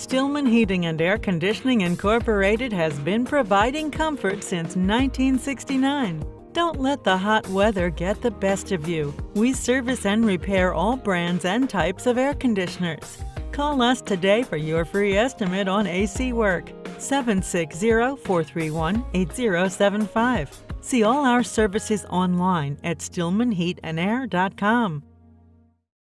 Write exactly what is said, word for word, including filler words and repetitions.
Stillman Heating and Air Conditioning Incorporated has been providing comfort since nineteen sixty-nine. Don't let the hot weather get the best of you. We service and repair all brands and types of air conditioners. Call us today for your free estimate on A C work. seven six zero, four three one, eight zero seven five. See all our services online at stillman heat and air dot com.